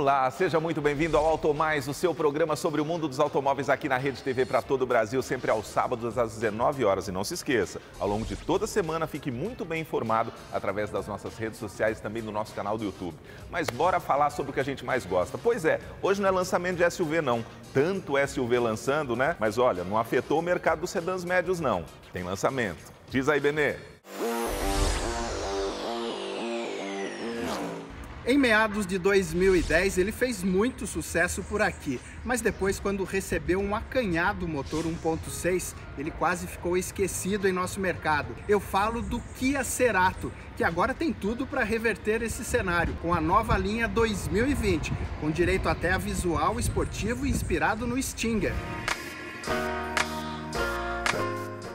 Olá, seja muito bem-vindo ao Auto Mais, o seu programa sobre o mundo dos automóveis aqui na Rede TV para todo o Brasil, sempre aos sábados às 19 horas. E não se esqueça, ao longo de toda a semana fique muito bem informado através das nossas redes sociais e também do nosso canal do YouTube. Mas bora falar sobre o que a gente mais gosta. Pois é, hoje não é lançamento de SUV não, tanto SUV lançando, né? Mas olha, não afetou o mercado dos sedãs médios não, tem lançamento. Diz aí, Benê. Em meados de 2010, ele fez muito sucesso por aqui, mas depois, quando recebeu um acanhado motor 1.6, ele quase ficou esquecido em nosso mercado. Eu falo do Kia Cerato, que agora tem tudo para reverter esse cenário, com a nova linha 2020, com direito até a visual esportivo inspirado no Stinger.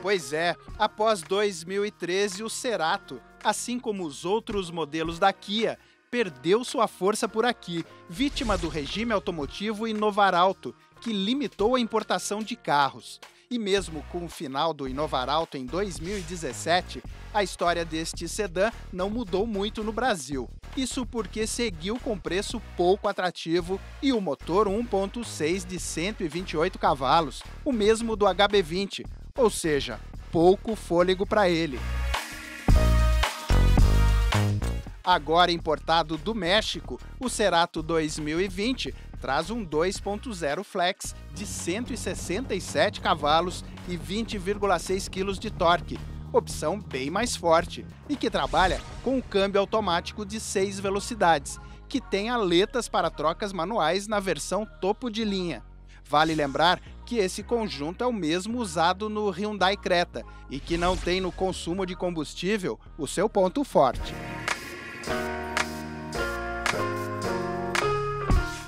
Pois é, após 2013, o Cerato, assim como os outros modelos da Kia, perdeu sua força por aqui, vítima do regime automotivo Inovar Auto, que limitou a importação de carros. E mesmo com o final do Inovar Auto em 2017, a história deste sedã não mudou muito no Brasil. Isso porque seguiu com preço pouco atrativo e o motor 1.6 de 128 cavalos, o mesmo do HB20, ou seja, pouco fôlego para ele. Agora importado do México, o Cerato 2020 traz um 2.0 flex de 167 cavalos e 20,6 kg de torque, opção bem mais forte, e que trabalha com um câmbio automático de 6 velocidades, que tem aletas para trocas manuais na versão topo de linha. Vale lembrar que esse conjunto é o mesmo usado no Hyundai Creta e que não tem no consumo de combustível o seu ponto forte.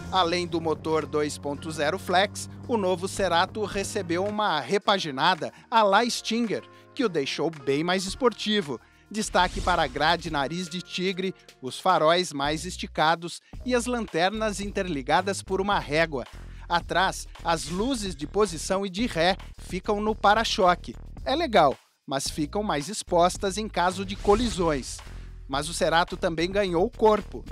Além do motor 2.0 flex, o novo Cerato recebeu uma repaginada à la Stinger, que o deixou bem mais esportivo. Destaque para a grade nariz de tigre, os faróis mais esticados e as lanternas interligadas por uma régua. Atrás, as luzes de posição e de ré ficam no para-choque. É legal, mas ficam mais expostas em caso de colisões. Mas o Cerato também ganhou corpo.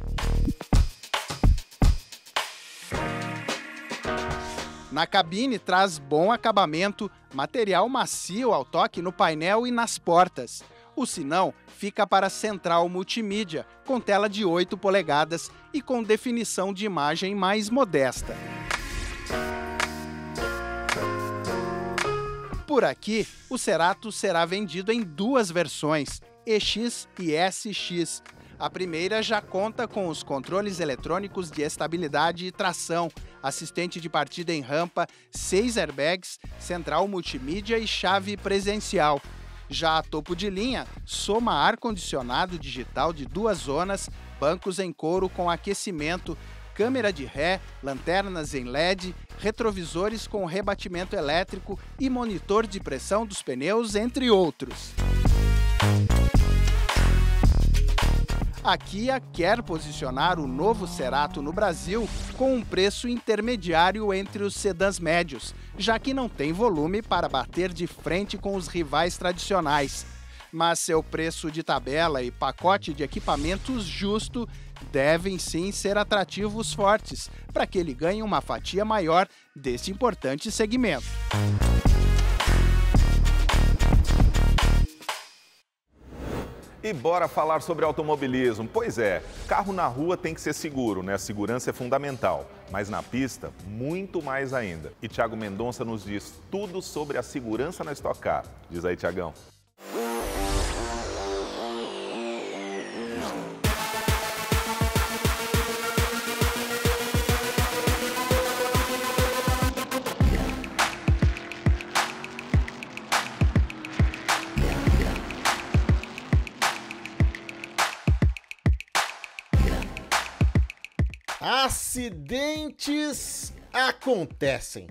Na cabine traz bom acabamento, material macio ao toque no painel e nas portas. O sinão fica para central multimídia, com tela de 8 polegadas e com definição de imagem mais modesta. Por aqui, o Cerato será vendido em duas versões, EX e SX. A primeira já conta com os controles eletrônicos de estabilidade e tração, assistente de partida em rampa, 6 airbags, central multimídia e chave presencial. Já a topo de linha, soma ar-condicionado digital de 2 zonas, bancos em couro com aquecimento, câmera de ré, lanternas em LED, retrovisores com rebatimento elétrico e monitor de pressão dos pneus, entre outros. A Kia quer posicionar o novo Cerato no Brasil com um preço intermediário entre os sedãs médios, já que não tem volume para bater de frente com os rivais tradicionais. Mas seu preço de tabela e pacote de equipamentos justo devem sim ser atrativos fortes, para que ele ganhe uma fatia maior deste importante segmento. E bora falar sobre automobilismo. Pois é, carro na rua tem que ser seguro, né? A segurança é fundamental, mas na pista, muito mais ainda. E Thiago Mendonça nos diz tudo sobre a segurança na Stock Car. Diz aí, Thiagão. Acidentes acontecem.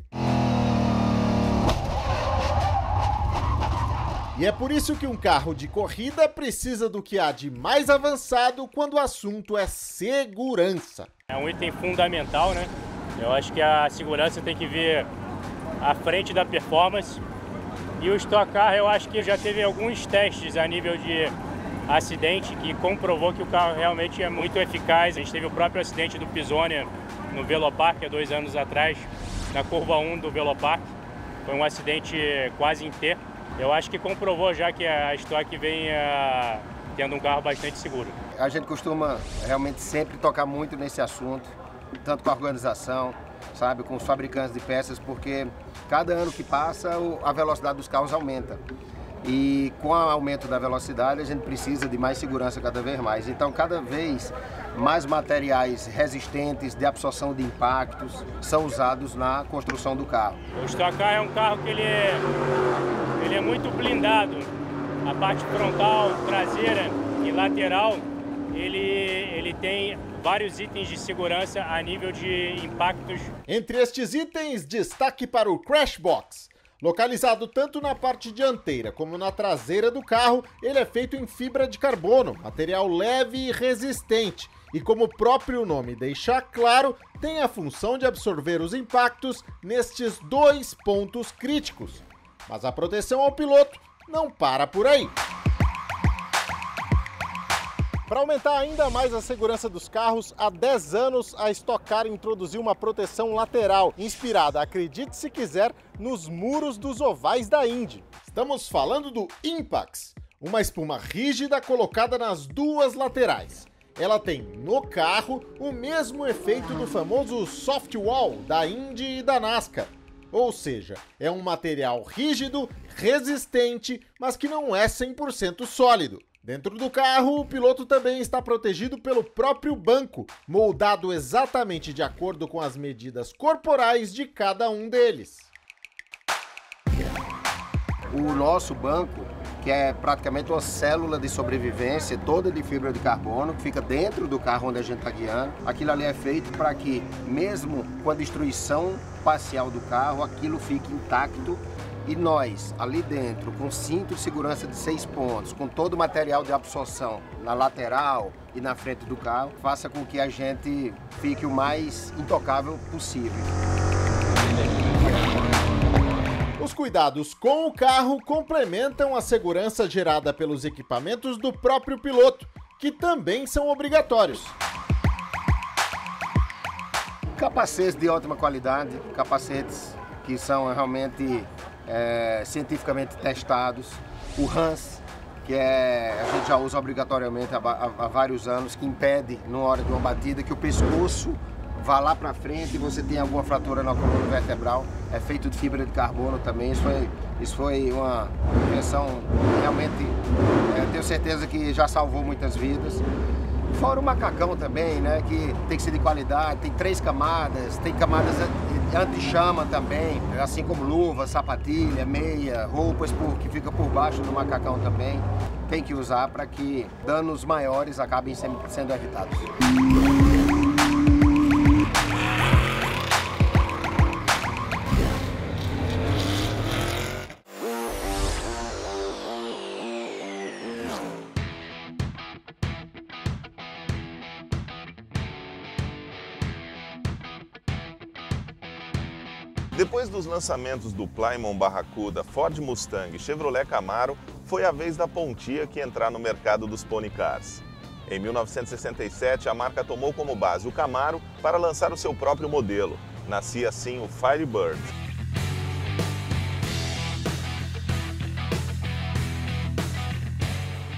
E é por isso que um carro de corrida precisa do que há de mais avançado quando o assunto é segurança. É um item fundamental, né? Eu acho que a segurança tem que vir à frente da performance. E o Stock Car, eu acho que já teve alguns testes a nível de acidente que comprovou que o carro realmente é muito eficaz. A gente teve o próprio acidente do Pisonia no Velopark há 2 anos atrás, na curva 1 do Velopark. Foi um acidente quase em T. Eu acho que comprovou já que a Stock vem tendo um carro bastante seguro. A gente costuma realmente sempre tocar muito nesse assunto, tanto com a organização, sabe, com os fabricantes de peças, porque cada ano que passa a velocidade dos carros aumenta. E com o aumento da velocidade a gente precisa de mais segurança cada vez mais. Então cada vez mais materiais resistentes de absorção de impactos são usados na construção do carro. O Stock Car é um carro que ele é muito blindado. A parte frontal, traseira e lateral, ele tem vários itens de segurança a nível de impactos. Entre estes itens, destaque para o Crash Box. Localizado tanto na parte dianteira como na traseira do carro, ele é feito em fibra de carbono, material leve e resistente. E como o próprio nome deixa claro, tem a função de absorver os impactos nestes 2 pontos críticos. Mas a proteção ao piloto não para por aí. Para aumentar ainda mais a segurança dos carros, há 10 anos a Stock Car introduziu uma proteção lateral, inspirada, acredite se quiser, nos muros dos ovais da Indy. Estamos falando do Impax, uma espuma rígida colocada nas 2 laterais. Ela tem no carro o mesmo efeito do famoso soft wall da Indy e da NASCAR. Ou seja, é um material rígido, resistente, mas que não é 100% sólido. Dentro do carro, o piloto também está protegido pelo próprio banco, moldado exatamente de acordo com as medidas corporais de cada um deles. O nosso banco, que é praticamente uma célula de sobrevivência, toda de fibra de carbono, que fica dentro do carro onde a gente está guiando, aquilo ali é feito para que, mesmo com a destruição parcial do carro, aquilo fique intacto. E nós, ali dentro, com cinto de segurança de 6 pontos, com todo o material de absorção na lateral e na frente do carro, faça com que a gente fique o mais intocável possível. Os cuidados com o carro complementam a segurança gerada pelos equipamentos do próprio piloto, que também são obrigatórios. Capacetes de ótima qualidade, capacetes que são realmente cientificamente testados, o Hans, que a gente já usa obrigatoriamente há vários anos, que impede, na hora de uma batida, que o pescoço vá lá para frente e você tenha alguma fratura na coluna vertebral. É feito de fibra de carbono também. Isso foi uma invenção que realmente, tenho certeza que já salvou muitas vidas. Fora o macacão também, né, que tem que ser de qualidade, tem 3 camadas, tem camadas anti-chama também, assim como luva, sapatilha, meia, roupas que fica por baixo do macacão também. Tem que usar para que danos maiores acabem sendo evitados. Depois dos lançamentos do Plymouth Barracuda, Ford Mustang e Chevrolet Camaro, foi a vez da Pontiac entrar no mercado dos pony cars. Em 1967, a marca tomou como base o Camaro para lançar o seu próprio modelo. Nascia assim o Firebird.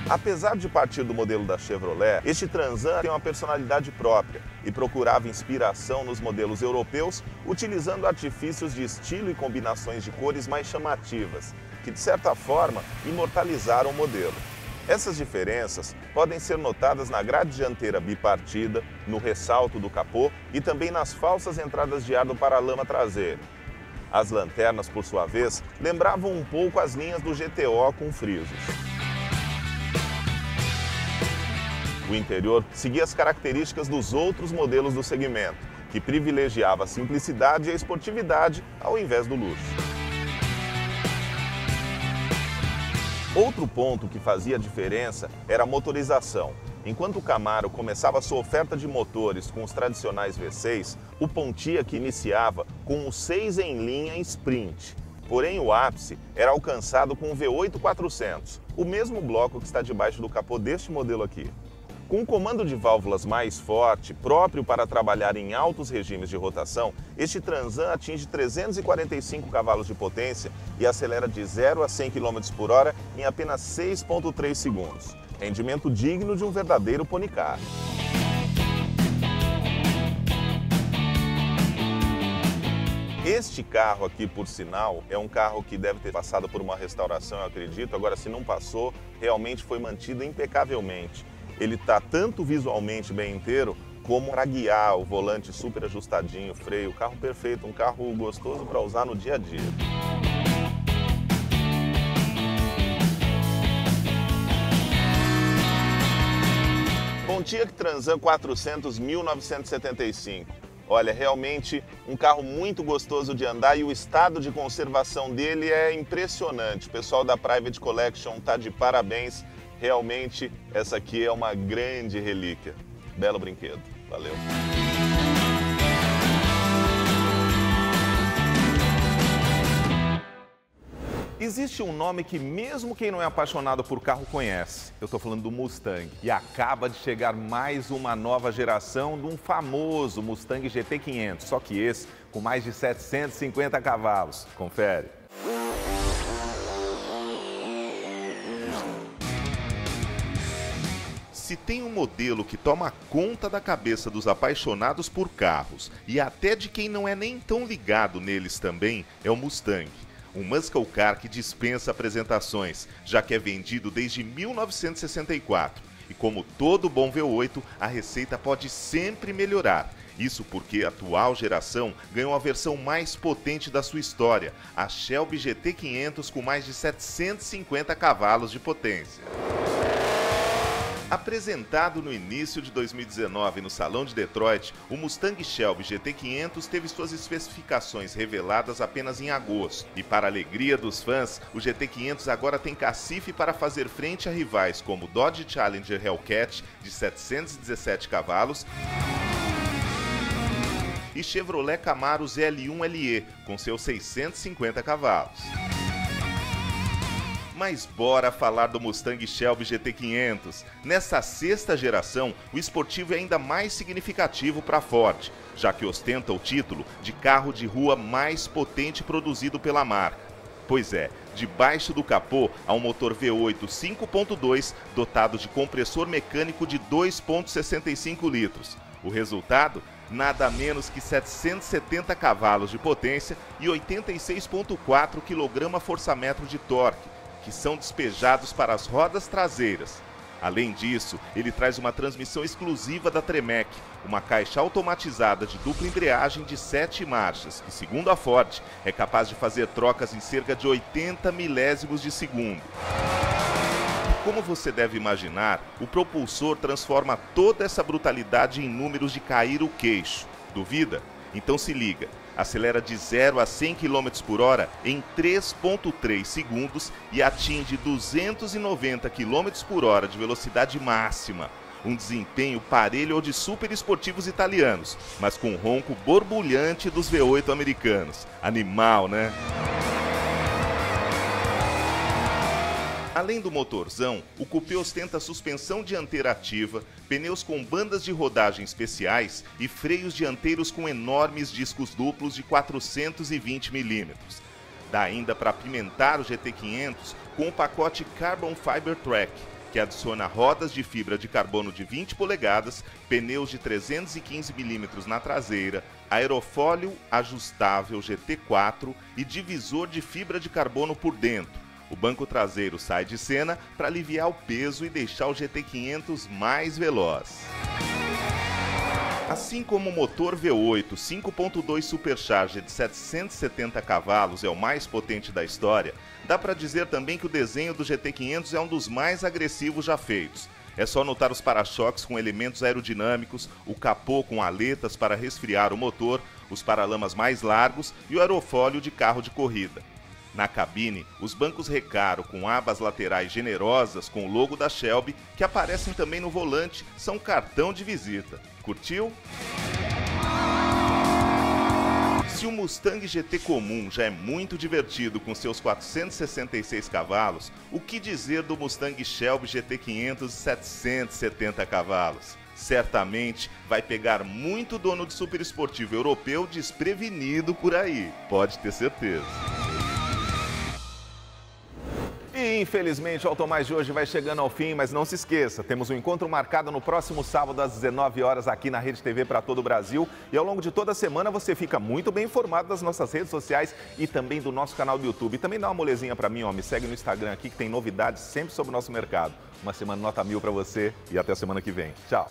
Apesar de partir do modelo da Chevrolet, este Trans Am tem uma personalidade própria e procurava inspiração nos modelos europeus, utilizando artifícios de estilo e combinações de cores mais chamativas, que de certa forma imortalizaram o modelo. Essas diferenças podem ser notadas na grade dianteira bipartida, no ressalto do capô e também nas falsas entradas de ar do paralama traseiro. As lanternas, por sua vez, lembravam um pouco as linhas do GTO com frisos. O interior seguia as características dos outros modelos do segmento, que privilegiava a simplicidade e a esportividade ao invés do luxo. Outro ponto que fazia diferença era a motorização. Enquanto o Camaro começava sua oferta de motores com os tradicionais V6, o Pontiac iniciava com o 6 em linha Sprint. Porém, o ápice era alcançado com o V8 400, o mesmo bloco que está debaixo do capô deste modelo aqui. Com um comando de válvulas mais forte, próprio para trabalhar em altos regimes de rotação, este Trans Am atinge 345 cavalos de potência e acelera de 0 a 100 km por hora em apenas 6,3 segundos. Rendimento digno de um verdadeiro pony car. Este carro aqui, por sinal, é um carro que deve ter passado por uma restauração, eu acredito. Agora, se não passou, realmente foi mantido impecavelmente. Ele está tanto visualmente bem inteiro, como para guiar, o volante super ajustadinho, freio, carro perfeito, um carro gostoso para usar no dia a dia. Pontiac Trans Am 400 1975. Olha, realmente um carro muito gostoso de andar e o estado de conservação dele é impressionante. O pessoal da Private Collection tá de parabéns. Realmente, essa aqui é uma grande relíquia. Belo brinquedo. Valeu! Existe um nome que mesmo quem não é apaixonado por carro conhece. Eu estou falando do Mustang. E acaba de chegar mais uma nova geração de um famoso Mustang GT500, só que esse com mais de 750 cavalos. Confere. Se tem um modelo que toma conta da cabeça dos apaixonados por carros e até de quem não é nem tão ligado neles também, é o Mustang. Um muscle car que dispensa apresentações, já que é vendido desde 1964. E como todo bom V8, a receita pode sempre melhorar. Isso porque a atual geração ganhou a versão mais potente da sua história, a Shelby GT500 com mais de 750 cavalos de potência. Apresentado no início de 2019 no Salão de Detroit, o Mustang Shelby GT500 teve suas especificações reveladas apenas em agosto. E para a alegria dos fãs, o GT500 agora tem cacife para fazer frente a rivais como o Dodge Challenger Hellcat, de 717 cavalos, e Chevrolet Camaro ZL1 LE, com seus 650 cavalos. Mas bora falar do Mustang Shelby GT500. Nessa sexta geração, o esportivo é ainda mais significativo para a Ford, já que ostenta o título de carro de rua mais potente produzido pela marca. Pois é, debaixo do capô há um motor V8 5.2 dotado de compressor mecânico de 2,65 litros. O resultado? Nada menos que 770 cavalos de potência e 86,4 kgfm de torque, que são despejados para as rodas traseiras. Além disso, ele traz uma transmissão exclusiva da Tremec, uma caixa automatizada de dupla embreagem de 7 marchas, que, segundo a Ford, é capaz de fazer trocas em cerca de 80 milésimos de segundo. Como você deve imaginar, o propulsor transforma toda essa brutalidade em números de cair o queixo. Duvida? Então se liga. Acelera de 0 a 100 km por hora em 3,3 segundos e atinge 290 km por hora de velocidade máxima. Um desempenho parelho ao de super esportivos italianos, mas com um ronco borbulhante dos V8 americanos. Animal, né? Além do motorzão, o cupê ostenta suspensão dianteira ativa, pneus com bandas de rodagem especiais e freios dianteiros com enormes discos duplos de 420 mm. Dá ainda para apimentar o GT500 com o pacote Carbon Fiber Track, que adiciona rodas de fibra de carbono de 20 polegadas, pneus de 315 mm na traseira, aerofólio ajustável GT4 e divisor de fibra de carbono por dentro. O banco traseiro sai de cena para aliviar o peso e deixar o GT500 mais veloz. Assim como o motor V8 5.2 Supercharger de 770 cavalos é o mais potente da história, dá para dizer também que o desenho do GT500 é um dos mais agressivos já feitos. É só notar os para-choques com elementos aerodinâmicos, o capô com aletas para resfriar o motor, os paralamas mais largos e o aerofólio de carro de corrida. Na cabine, os bancos Recaro com abas laterais generosas com o logo da Shelby, que aparecem também no volante, são cartão de visita. Curtiu? Se Se o Mustang GT comum já é muito divertido com seus 466 cavalos, o que dizer do Mustang Shelby GT500 de 770 cavalos? Certamente vai pegar muito dono de superesportivo europeu desprevenido por aí, pode ter certeza. E infelizmente o Automais de hoje vai chegando ao fim, mas não se esqueça, temos um encontro marcado no próximo sábado às 19 horas aqui na Rede TV para todo o Brasil. E ao longo de toda a semana você fica muito bem informado das nossas redes sociais e também do nosso canal do YouTube. E também dá uma molezinha para mim, ó, me segue no Instagram aqui que tem novidades sempre sobre o nosso mercado. Uma semana nota 1000 para você e até a semana que vem. Tchau!